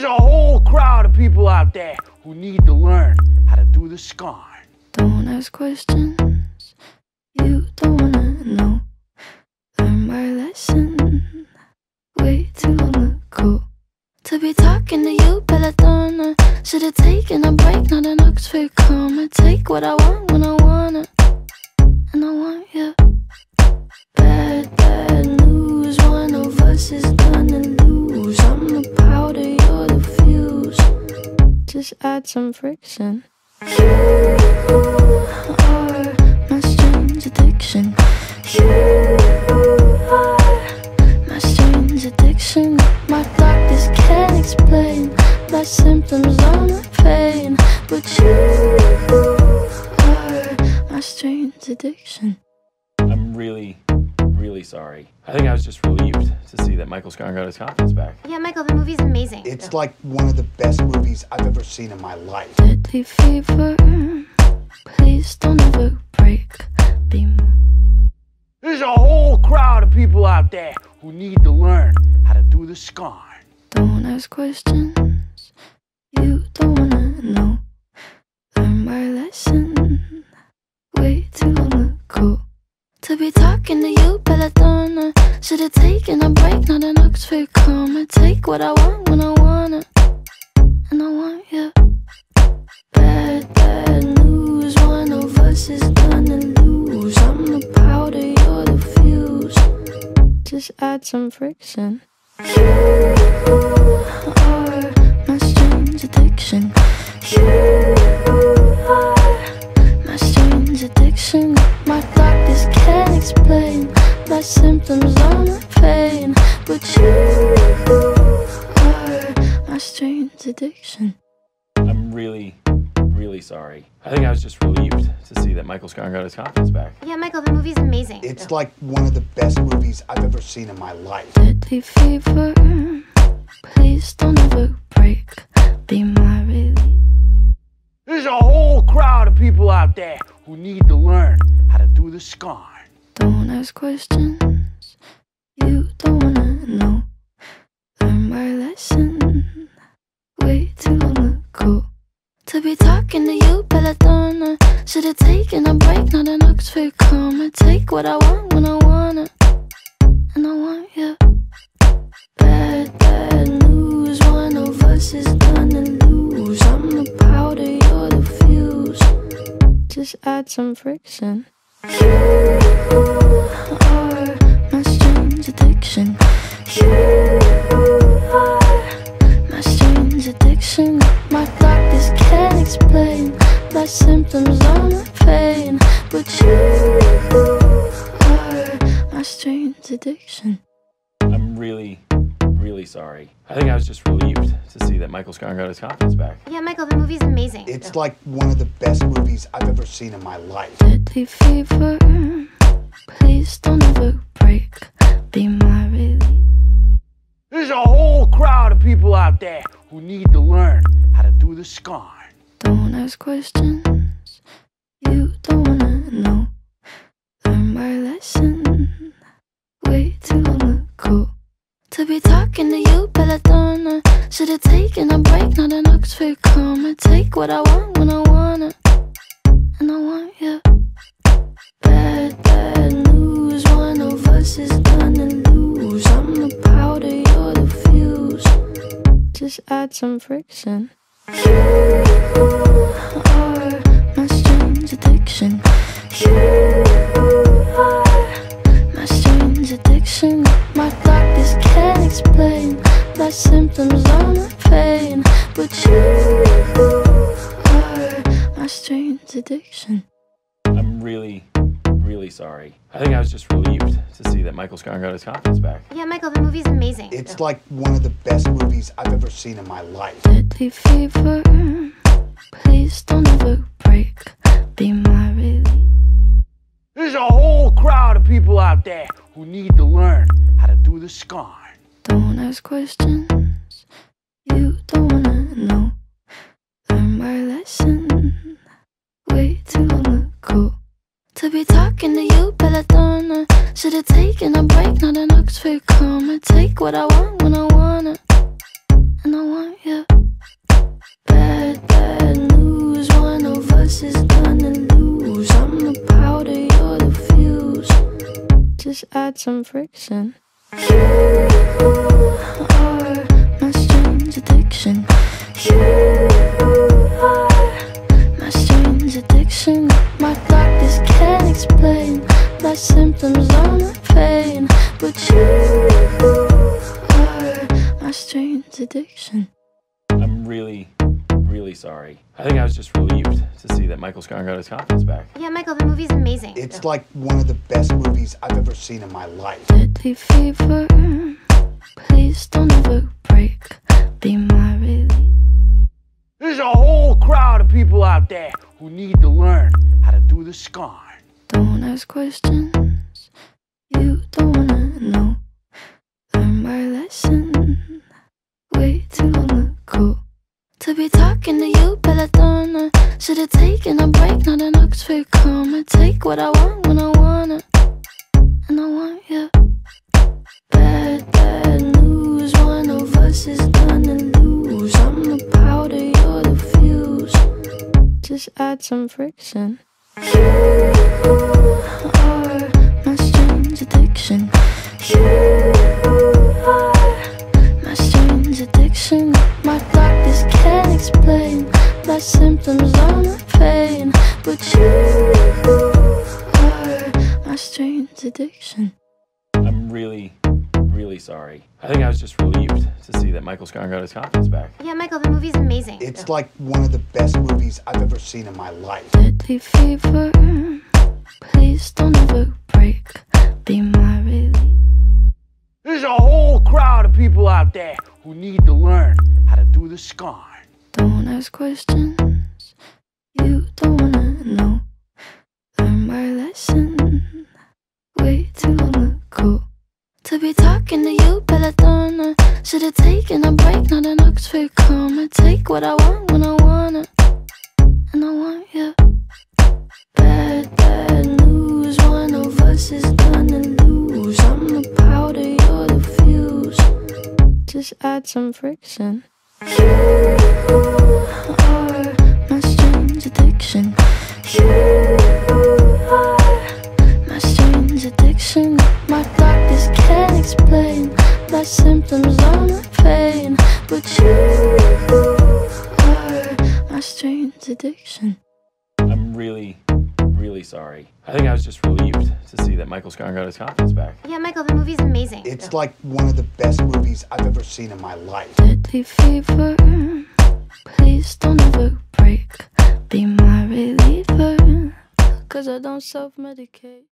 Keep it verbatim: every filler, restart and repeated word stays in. There's a whole crowd of people out there who need to learn how to do the Scarn. Don't ask questions you don't wanna know. Learn my lesson way too long ago. To be talking to you, Peloton. I should've taken a break, not an Oxford comma. Take what I want when I wanna, and I want you. Bad, bad news, one of us is gonna lose. I'm the powder, you're the fuse. Just add some friction. You are my strange addiction. You are my strange addiction. My doctors can't explain my symptoms or my pain, but you are my strange addiction. I'm really, really sorry. I think I was just relieved to see that Michael Scarn got his confidence back. Yeah, Michael, the movie's amazing. It's yeah. like one of the best movies I've ever seen in my life. Deadly fever, please don't ever break. Be There's a whole crowd of people out there who need to learn how to do the Scarn. Don't ask questions you don't wanna know. Learn my lesson way too long ago. To be talking to you, Peloton. I should've taken a break, not an Oxford comma. Take what I want when I wanna, and I want you. Bad, bad news, one of us is gonna lose. I'm the powder, you're the fuse. Just add some friction. You are my strange addiction. You are my strange addiction. My doctors can't explain my symptoms or my pain, but you are my strange addiction. I'm really, really sorry. I think I was just relieved to see that Michael Scarn got his confidence back. Yeah, Michael, the movie's amazing. It's yeah. like one of the best movies I've ever seen in my life. Deadly fever, please don't ever break. Be my relief. There's a whole crowd of people out there who need to learn how to do the Scarn. Don't ask questions you don't wanna know. Learn my lesson way too long ago. To be talking to you, Peloton. I should've taken a break, not an Oxford comma. Take what I want when I wanna, and I want you. Bad, bad news, one of us is gonna lose. I'm the powder, you're the fuse. Just add some friction. You are my strange addiction. You are my strange addiction. My doctors can't explain my symptoms or my pain, but you are my strange addiction. I'm really, really sorry. I think I was just relieved to see that Michael Scarn got his confidence back. Yeah, Michael, the movie's amazing. It's yeah. like one of the best movies I've ever seen in my life. Deadly fever, please don't ever break. Be my relief. There's a whole crowd of people out there who need to learn how to do the Scarn. Don't ask questions you don't wanna know. Learn my lesson way too long ago. To be talking to you, Peloton. I should've taken a break, not an Oxford comma. Take what I want when I wanna, and I want you. Bad, bad news, one of us is gonna lose. I'm the powder, you're the fuse. Just add some friction. You are my strange addiction. You are my strange addiction. My doctors can't explain my symptoms or my pain, but you are my strange addiction. I'm really, really sorry. I think I was just relieved to see that Michael Scarn got his confidence back. Yeah, Michael, the movie's amazing. It's yeah. like one of the best movies I've ever seen in my life. Deadly fever, please don't ever break. Be my relief. There's a whole crowd of people out there who need to learn how to do the Scarn. Don't ask questions you don't wanna know. Learn my lesson way too long ago. To be talking to you, Peloton. I should've taken a break, not an Oxford comma. Take what I want when I wanna, and I want you. add some friction. You are my strange addiction. You are my strange addiction. My doctors can't explain my symptoms or my pain, but you are my strange addiction. I'm really, really sorry. I think I was just relieved to see that Michael Scarn got his confidence back. Yeah, Michael, the movie's amazing. It's yeah. like one of the best movies I've ever seen in my life. Deadly fever, please don't ever break. Be my relief. There's a whole crowd of people out there who need to learn how to do the Scarn. Don't ask questions you don't wanna know. Learn my lesson way too long ago. To be talking to you, Peloton. Should've taken a break, not an Oxford comma. Take what I want when I wanna, and I want you. Bad, bad news, one of us is gonna lose. I'm the powder, you're the fuse. Just add some friction. You are my strange addiction. You are my strange addiction. My doctors can't explain my symptoms or my pain, but you are my strange addiction. I'm really, really sorry. I think I was just relieved to see that Michael Scarn got his confidence back. Yeah, Michael, the movie's amazing. It's yeah. like one of the best movies I've ever seen in my life. Deadly fever, please don't ever break. Be my relief. There's a whole crowd of people out there who need to learn how to do the Scarn. Don't ask questions you don't wanna know. Learn my lesson way too long ago. To be talking to you, Peloton. Should've taken a break, not an Oxford comma. Take what I want when I wanna, and I want you. Bad, bad news, one of us is gonna lose. I'm the powder, you're the fuse. Just add some friction. You are my strange addiction. You are my strange addiction. My doctors can't explain my symptoms or my pain, but you are my strange addiction. I'm really, really sorry. I think I was just relieved to see that Michael Scarn got his confidence back. Yeah, Michael, the movie's amazing. It's yeah. like one of the best movies I've ever seen in my life. Deadly fever, please don't ever break. Be my reliever, cause I don't self-medicate.